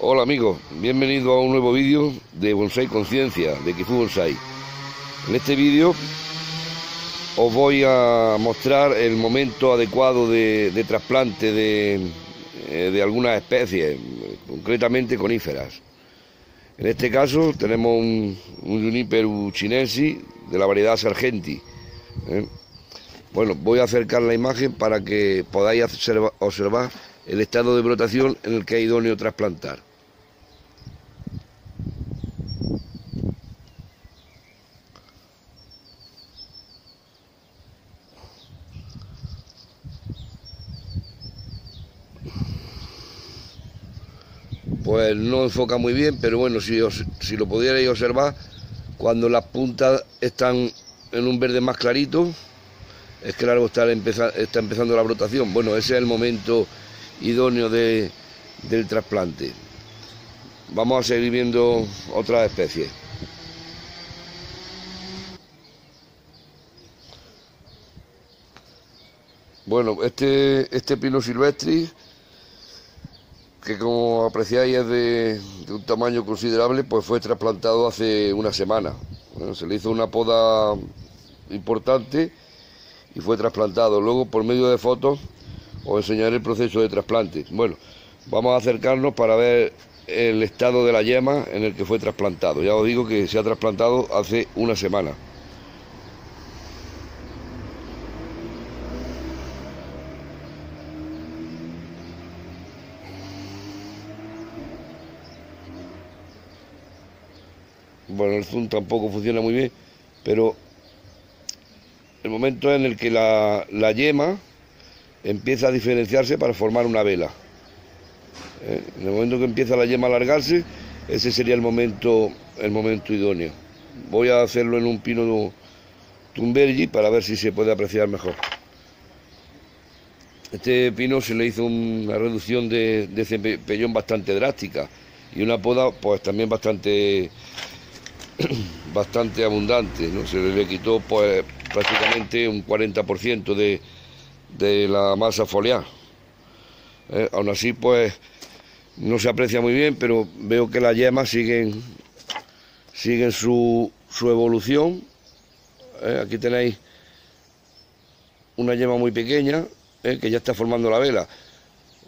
Hola amigos, bienvenidos a un nuevo vídeo de Bonsai Conciencia, de Kifu Bonsai. En este vídeo os voy a mostrar el momento adecuado de trasplante de algunas especies, concretamente coníferas. En este caso tenemos un Juniperus chinensis de la variedad Sargentii. Bueno, voy a acercar la imagen para que podáis observar el estado de brotación en el que es idóneo trasplantar. Pues no enfoca muy bien, pero bueno, si lo pudierais observar, cuando las puntas están en un verde más clarito, es que el árbol está empezando la brotación. Bueno, ese es el momento idóneo del trasplante. Vamos a seguir viendo otras especies. Bueno, este pino silvestre, que como apreciáis es de un tamaño considerable, pues fue trasplantado hace una semana. Bueno, se le hizo una poda importante y fue trasplantado. Luego, por medio de fotos, os enseñaré el proceso de trasplante. Bueno, vamos a acercarnos para ver el estado de la yema en el que fue trasplantado. Ya os digo que se ha trasplantado hace una semana. Bueno, el zoom tampoco funciona muy bien, pero el momento en el que la yema empieza a diferenciarse para formar una vela. En el momento que empieza la yema a alargarse, ese sería el momento idóneo. Voy a hacerlo en un pino thunbergii para ver si se puede apreciar mejor. Este pino se le hizo una reducción de cepellón bastante drástica y una poda pues también bastante abundante, ¿no? Se le quitó pues prácticamente un 40% de la masa foliar. Aún así pues no se aprecia muy bien, pero veo que las yemas siguen su evolución. Aquí tenéis una yema muy pequeña que ya está formando la vela.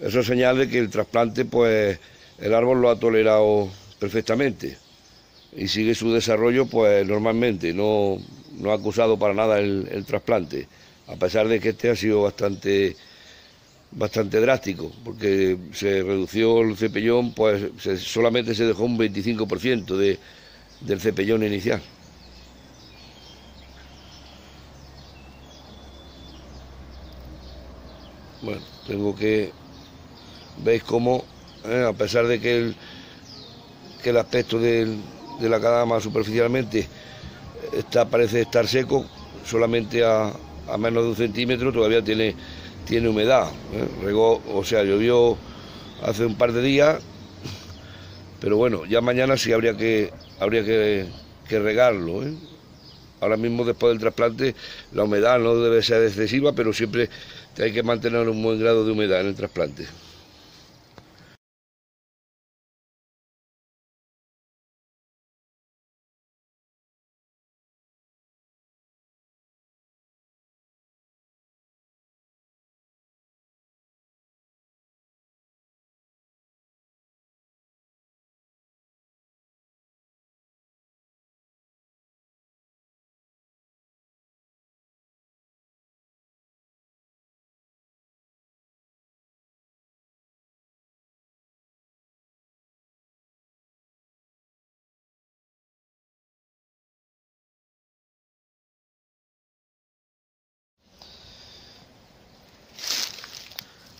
Eso es señal de que el trasplante pues el árbol lo ha tolerado perfectamente y sigue su desarrollo pues normalmente, no ha acusado para nada el trasplante, a pesar de que este ha sido bastante drástico, porque se redució el cepellón, pues solamente se dejó un 25% del cepellón inicial. Bueno, veis cómo, a pesar de que el aspecto de la cadama superficialmente parece estar seco, solamente a menos de un centímetro todavía tiene humedad. Regó, o sea, llovió hace un par de días, pero bueno, ya mañana sí habría que regarlo. Ahora mismo, después del trasplante, la humedad no debe ser excesiva, pero siempre hay que mantener un buen grado de humedad en el trasplante.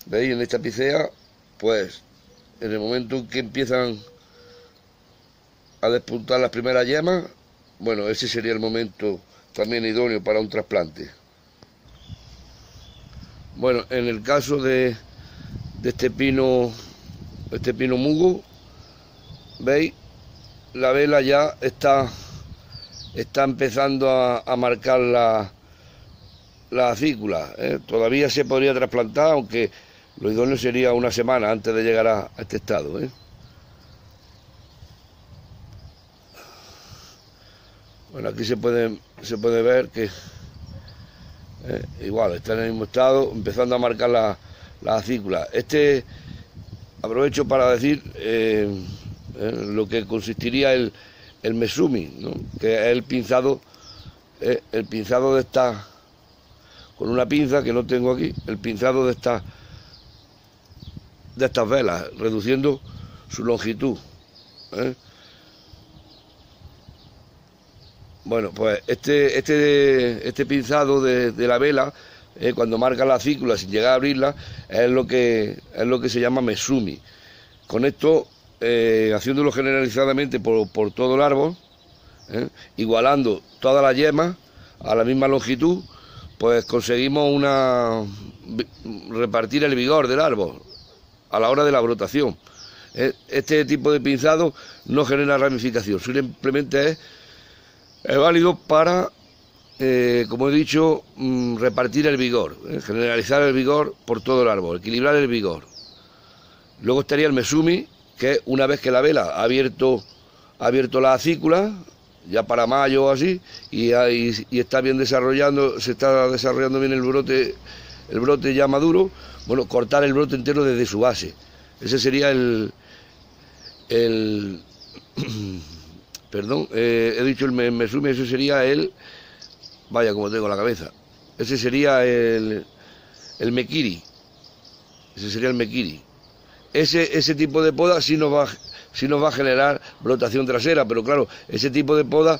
¿Veis? En esta picea, pues en el momento en que empiezan a despuntar las primeras yemas, bueno, ese sería el momento también idóneo para un trasplante. Bueno, en el caso de este pino mugo, ¿veis? La vela ya está empezando a marcar la acícula. Todavía se podría trasplantar, aunque lo idóneo sería una semana antes de llegar a este estado. Bueno, aquí se puede ver que igual está en el mismo estado, empezando a marcar la acícula. Este aprovecho para decir lo que consistiría el mesumi, ¿no? Que es el pinzado de esta, con una pinza que no tengo aquí, el pinzado de estas velas, reduciendo su longitud. Bueno, pues este pinzado de la vela, cuando marca la acícula sin llegar a abrirla, es lo que se llama mesumi. Con esto, haciéndolo generalizadamente por todo el árbol, igualando todas las yemas a la misma longitud, pues conseguimos repartir el vigor del árbol a la hora de la brotación. Este tipo de pinzado no genera ramificación, simplemente es válido para, como he dicho, repartir el vigor, generalizar el vigor por todo el árbol, equilibrar el vigor. Luego estaría el mesumi, que una vez que la vela ha abierto la acícula, ya para mayo o así, y está bien desarrollando, se está desarrollando bien el brote ya maduro, bueno, cortar el brote entero desde su base. Ese sería el mesumi, ese sería vaya, como tengo la cabeza, ese sería el mekiri, ese sería el mekiri. Ese tipo de poda sí nos va a generar brotación trasera, pero claro, ese tipo de poda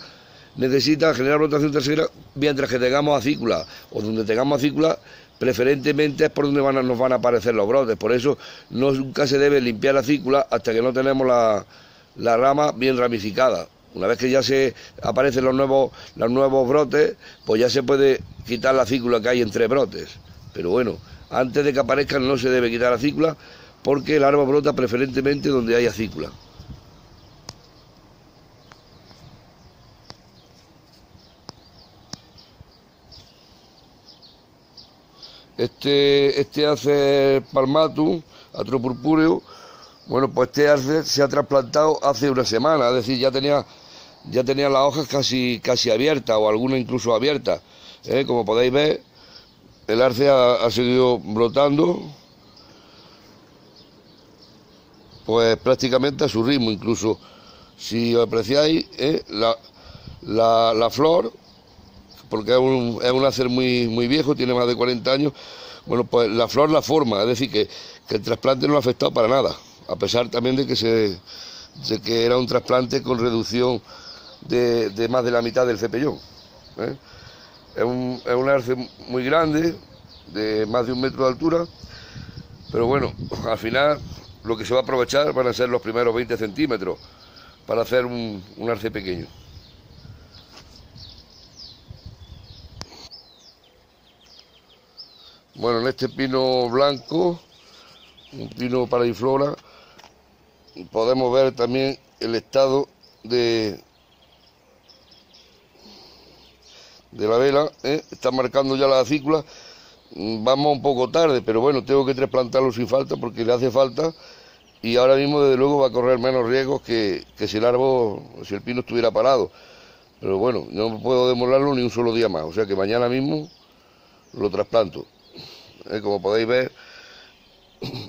necesita generar brotación trasera mientras que tengamos acícula, o donde tengamos acícula, preferentemente es por donde nos van a aparecer los brotes. Por eso nunca se debe limpiar la acícula hasta que no tenemos la rama bien ramificada. Una vez que ya se aparecen los nuevos brotes, pues ya se puede quitar la acícula que hay entre brotes. Pero bueno, antes de que aparezcan no se debe quitar la acícula, porque el árbol brota preferentemente donde hay acícula. Este arce palmatum, atropurpureo, bueno, pues este arce se ha trasplantado hace una semana, es decir, ya tenía las hojas casi abiertas, o algunas incluso abiertas. Como podéis ver, el arce ha seguido brotando, pues prácticamente a su ritmo. Incluso si os apreciáis, la flor, porque es un arce muy, muy viejo, tiene más de 40 años, bueno, pues la flor la forma, es decir, que el trasplante no lo ha afectado para nada, a pesar también de que era un trasplante con reducción de más de la mitad del cepellón. Es un arce muy grande, de más de 1 metro de altura, pero bueno, al final lo que se va a aprovechar van a ser los primeros 20 centímetros para hacer un arce pequeño. Bueno, en este pino blanco, un pino paraiflora, podemos ver también el estado de la vela. Está marcando ya la acícula. Vamos un poco tarde, pero bueno, tengo que trasplantarlo sin falta porque le hace falta, y ahora mismo desde luego va a correr menos riesgos que si el pino estuviera parado. Pero bueno, no puedo demorarlo ni un solo día más, o sea que mañana mismo lo trasplanto. Como podéis ver,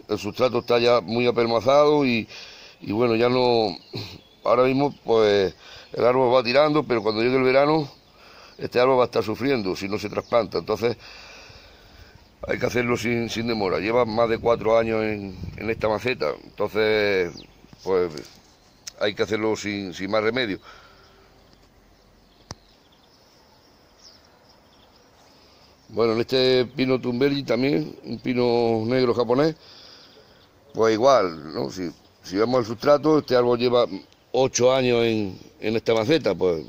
el sustrato está ya muy apelmazado y bueno, ya no, ahora mismo pues el árbol va tirando, pero cuando llegue el verano este árbol va a estar sufriendo si no se trasplanta. Entonces hay que hacerlo sin demora. Lleva más de 4 años en esta maceta, entonces pues hay que hacerlo sin más remedio. Bueno, en este pino thunbergii también, un pino negro japonés, pues igual, ¿no? Si vemos el sustrato, este árbol lleva 8 años en esta maceta. Pues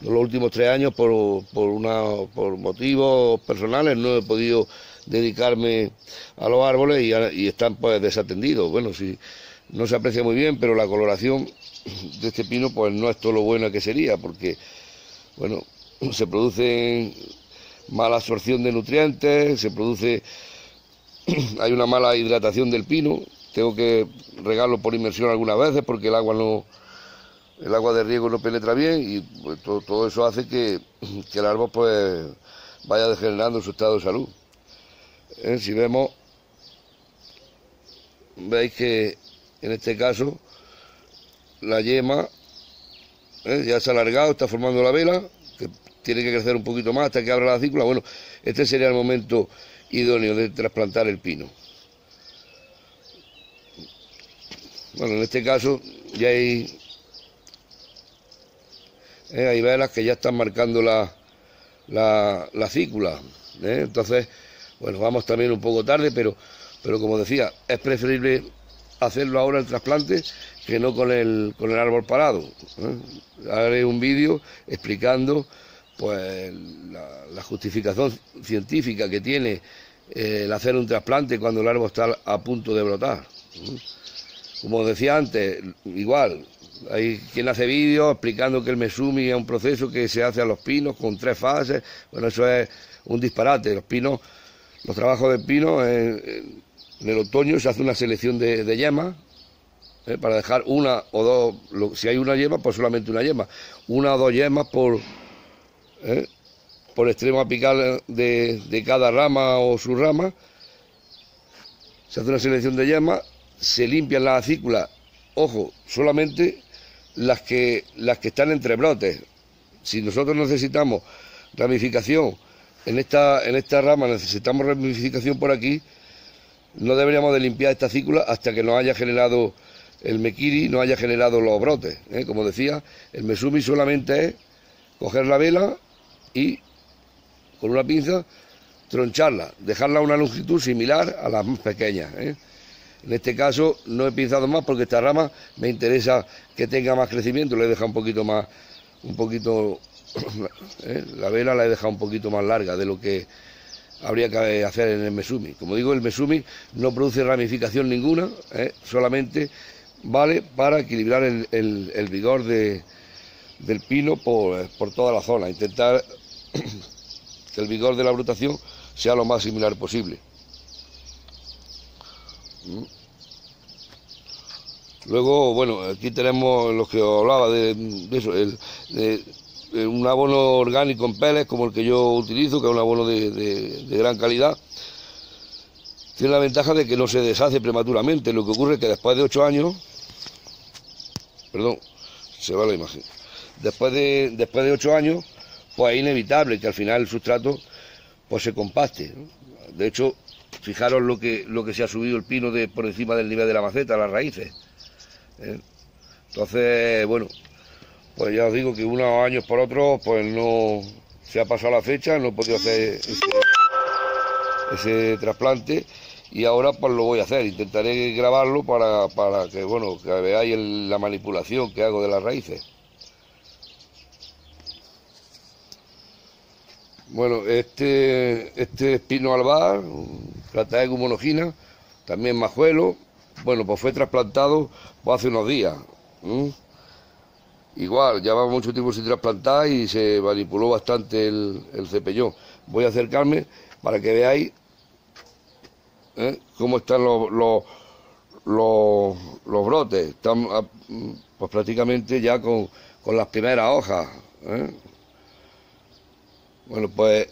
los últimos 3 años por motivos personales no he podido dedicarme a los árboles y están pues desatendidos. Bueno, sí, no se aprecia muy bien, pero la coloración de este pino pues no es todo lo buena que sería, porque bueno, se producen mala absorción de nutrientes, hay una mala hidratación del pino. Tengo que regarlo por inmersión algunas veces porque el agua no, el agua de riego no penetra bien y pues, todo eso hace que el árbol pues vaya degenerando su estado de salud. Si vemos, veis que en este caso la yema ya se ha alargado, está formando la vela, que tiene que crecer un poquito más hasta que abra la acícula. Bueno, este sería el momento idóneo de trasplantar el pino. Bueno, en este caso ya hay velas que ya están marcando la acícula, Entonces, bueno, vamos también un poco tarde, pero como decía, es preferible hacerlo ahora el trasplante que no con el árbol parado, Haré un vídeo explicando pues la justificación científica que tiene el hacer un trasplante cuando el árbol está a punto de brotar. Como decía antes, igual, hay quien hace vídeos explicando que el mesumi es un proceso que se hace a los pinos con 3 fases, bueno, eso es un disparate. Los pinos, los trabajos de pino, en el otoño se hace una selección de yemas, para dejar una o dos, si hay una yema, pues solamente una yema, una o dos yemas por extremo apical de cada rama o su rama. Se hace una selección de yemas, se limpian las acículas, ojo, solamente las que están entre brotes. Si nosotros necesitamos ramificación en esta rama, necesitamos ramificación por aquí, no deberíamos de limpiar esta acícula hasta que nos haya generado el mekiri, no haya generado los brotes. Como decía, el mesumi solamente es coger la vela y con una pinza troncharla, dejarla a una longitud similar a las más pequeñas. En este caso no he pinzado más porque esta rama me interesa que tenga más crecimiento, le he dejado un poquito más, la vela la he dejado un poquito más larga de lo que habría que hacer en el mesumi. Como digo, el mesumi no produce ramificación ninguna, solamente vale para equilibrar el vigor del pino por toda la zona, intentar que el vigor de la brotación sea lo más similar posible. Luego, bueno, aquí tenemos los que os hablaba de eso, un abono orgánico en peles como el que yo utilizo, que es un abono de gran calidad. Tiene la ventaja de que no se deshace prematuramente. Lo que ocurre es que después de 8 años, perdón, se va la imagen, después de 8 años, pues es inevitable que al final el sustrato pues se compacte, ¿no? De hecho, fijaros lo que se ha subido el pino por encima del nivel de la maceta, las raíces. Entonces, bueno, pues ya os digo que unos años por otros, pues no se ha pasado la fecha, no he podido hacer ese trasplante y ahora pues lo voy a hacer. Intentaré grabarlo para que, bueno, que veáis la manipulación que hago de las raíces. Bueno, este es pino albar, plata monogina, también majuelo. Bueno, pues fue trasplantado pues, hace unos días. Igual, llevaba mucho tiempo sin trasplantar y se manipuló bastante el cepellón. Voy a acercarme para que veáis cómo están los brotes. Están pues, prácticamente ya con las primeras hojas. Bueno, pues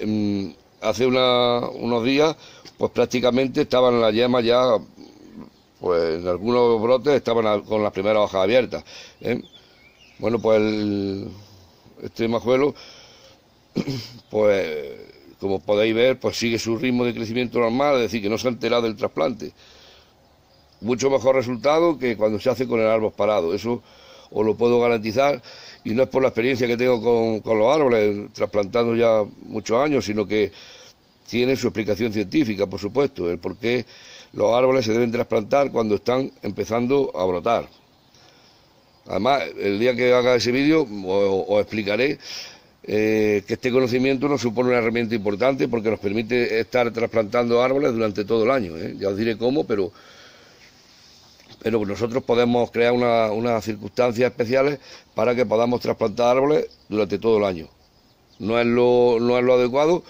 hace unos días, pues prácticamente estaban las yemas ya, pues en algunos brotes estaban con las primeras hojas abiertas. Bueno, pues este majuelo, pues como podéis ver, pues sigue su ritmo de crecimiento normal, es decir, que no se ha enterado del trasplante. Mucho mejor resultado que cuando se hace con el árbol parado, eso os lo puedo garantizar. Y no es por la experiencia que tengo con los árboles, trasplantando ya muchos años, sino que tiene su explicación científica, por supuesto, el por qué los árboles se deben trasplantar cuando están empezando a brotar. Además, el día que haga ese vídeo os explicaré que este conocimiento nos supone una herramienta importante porque nos permite estar trasplantando árboles durante todo el año. Ya os diré cómo, pero nosotros podemos crear unas circunstancias especiales para que podamos trasplantar árboles durante todo el año. No es lo adecuado,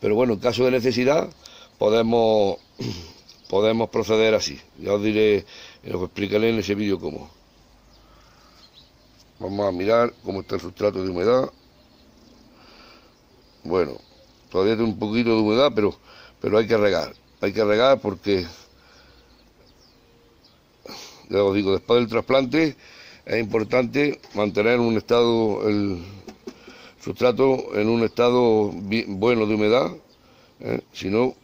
pero bueno, en caso de necesidad podemos proceder así. Ya os diré, os explicaré en ese vídeo cómo. Vamos a mirar cómo está el sustrato de humedad. Bueno, todavía tiene un poquito de humedad, pero hay que regar. Hay que regar porque, ya os digo, después del trasplante es importante mantener un estado, el sustrato en un estado bien, bueno de humedad, si no,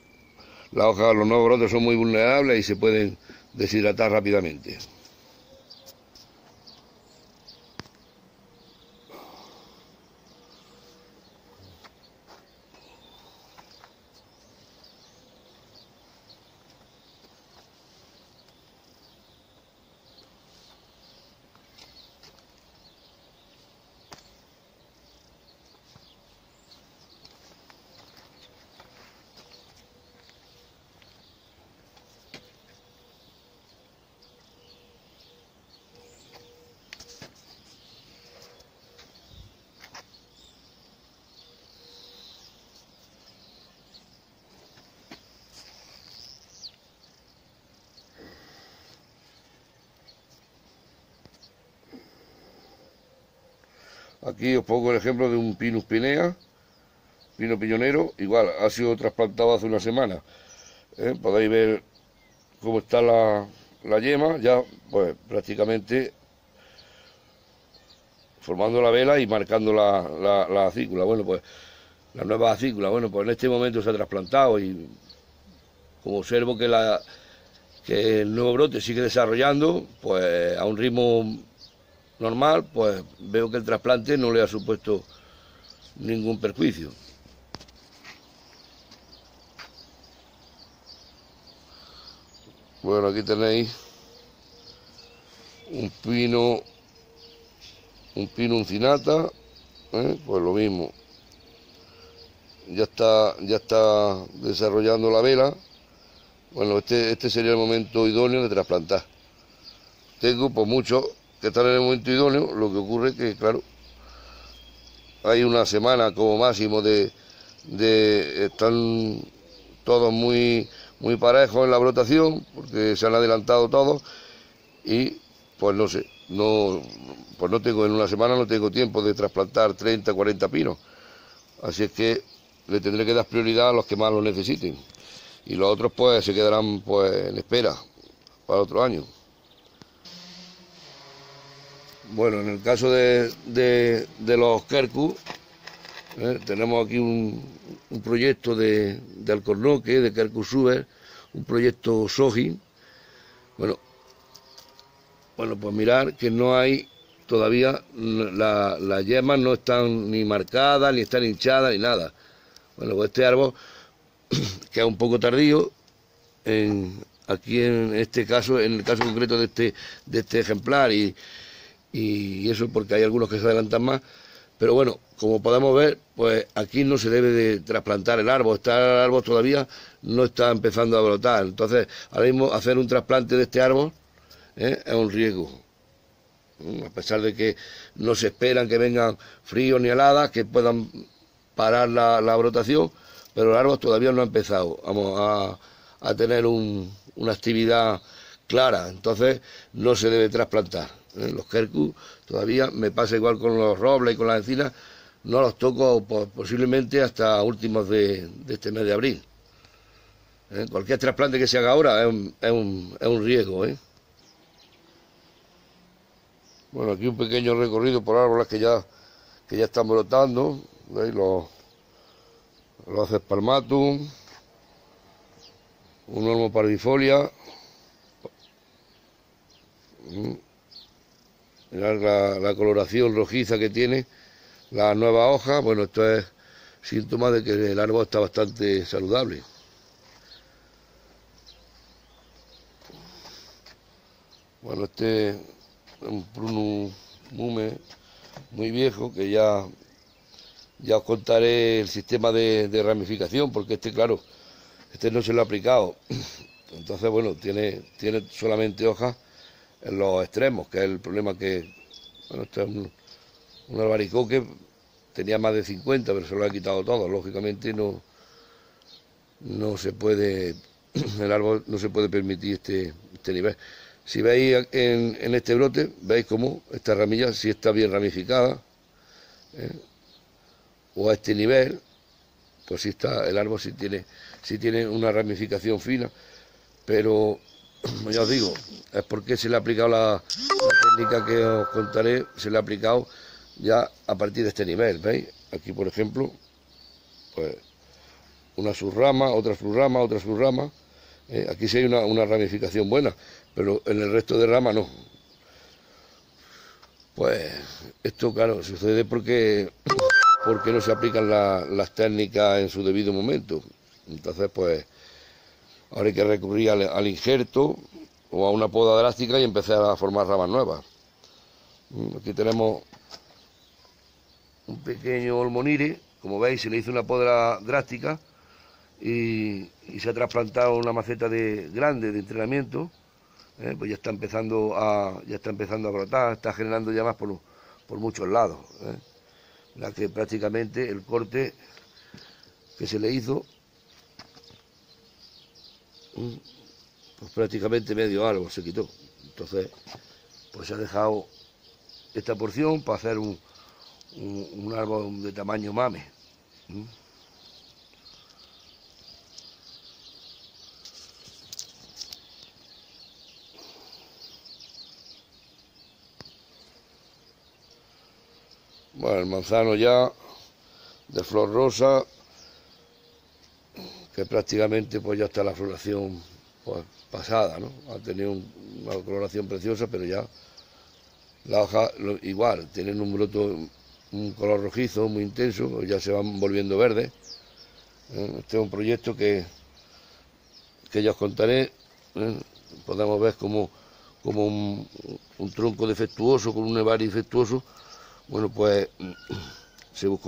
las hojas, los nuevos brotes son muy vulnerables y se pueden deshidratar rápidamente. Aquí os pongo el ejemplo de un Pinus Pinea, pino piñonero, igual, ha sido trasplantado hace una semana. Podéis ver cómo está la yema, ya pues prácticamente formando la vela y marcando la acícula. Bueno, pues la nueva acícula, bueno, pues en este momento se ha trasplantado y como observo que el nuevo brote sigue desarrollando, pues a un ritmo normal, pues veo que el trasplante no le ha supuesto ningún perjuicio. Bueno, aquí tenéis un pino uncinata, pues lo mismo. Ya está desarrollando la vela. Bueno, este sería el momento idóneo de trasplantar. Tengo por mucho que están en el momento idóneo, lo que ocurre es que, claro, hay una semana como máximo están todos muy parejos en la brotación, porque se han adelantado todos, y pues no sé, pues no tengo, en una semana no tengo tiempo de trasplantar 30, 40 pinos, así es que le tendré que dar prioridad a los que más lo necesiten, y los otros pues se quedarán pues en espera para otro año. Bueno, en el caso de los Kercu, tenemos aquí un proyecto de Alcornoque, de Kerkusuber, un proyecto sojin. Bueno, pues mirar que no hay todavía, las yemas no están ni marcadas, ni están hinchadas, ni nada. Bueno, pues este árbol queda un poco tardío aquí en este caso, en el caso concreto de este ejemplar, y eso porque hay algunos que se adelantan más, pero bueno, como podemos ver, pues aquí no se debe de trasplantar el árbol, el árbol todavía no está empezando a brotar, entonces ahora mismo hacer un trasplante de este árbol es un riesgo, a pesar de que no se esperan que vengan fríos ni heladas, que puedan parar la brotación, pero el árbol todavía no ha empezado, vamos a tener una actividad clara, entonces no se debe trasplantar. Los Kercu todavía me pasa igual con los robles y con las encinas, no los toco posiblemente hasta últimos de este mes de abril. Cualquier trasplante que se haga ahora es un riesgo. Bueno, aquí un pequeño recorrido por árboles que ya están brotando, ¿veis? Los arce palmatum, un hormopardifolia. Mirad la coloración rojiza que tiene la nueva hoja. Bueno, esto es síntoma de que el árbol está bastante saludable. Bueno, este es un prunus mume muy viejo, que ya os contaré el sistema de ramificación, porque claro, no se lo ha aplicado. Entonces, bueno, tiene solamente hojas en los extremos, que es el problema que... Bueno, este es un albaricoque, tenía más de 50, pero se lo ha quitado todo, lógicamente no se puede, el árbol no se puede permitir este nivel. Si veis en este brote, veis cómo esta ramilla sí está bien ramificada, o a este nivel, pues sí está, el árbol sí tiene una ramificación fina, pero ya os digo, es porque se le ha aplicado la técnica que os contaré, se le ha aplicado ya a partir de este nivel, ¿veis? Aquí, por ejemplo, pues una subrama, otra subrama, otra subrama. Aquí sí hay una ramificación buena, pero en el resto de rama no. Pues esto, claro, sucede porque no se aplican las técnicas en su debido momento. Entonces, pues, ahora hay que recurrir al injerto o a una poda drástica y empezar a formar ramas nuevas. Aquí tenemos un pequeño olmonire, como veis, se le hizo una poda drástica. Y se ha trasplantado una maceta grande de entrenamiento, pues ya está empezando a brotar, está generando ya más por muchos lados, la que prácticamente el corte que se le hizo, pues prácticamente medio árbol se quitó. Entonces, pues se ha dejado esta porción para hacer un árbol de tamaño mame. Bueno, el manzano ya de flor rosa, que prácticamente pues ya está la floración pues pasada, ¿no? Ha tenido una coloración preciosa, pero ya la hoja igual, tienen un broto, un color rojizo muy intenso, ya se van volviendo verdes. Este es un proyecto que ya os contaré, podemos ver como un tronco defectuoso, con un nevar infectuoso. Bueno, pues se buscó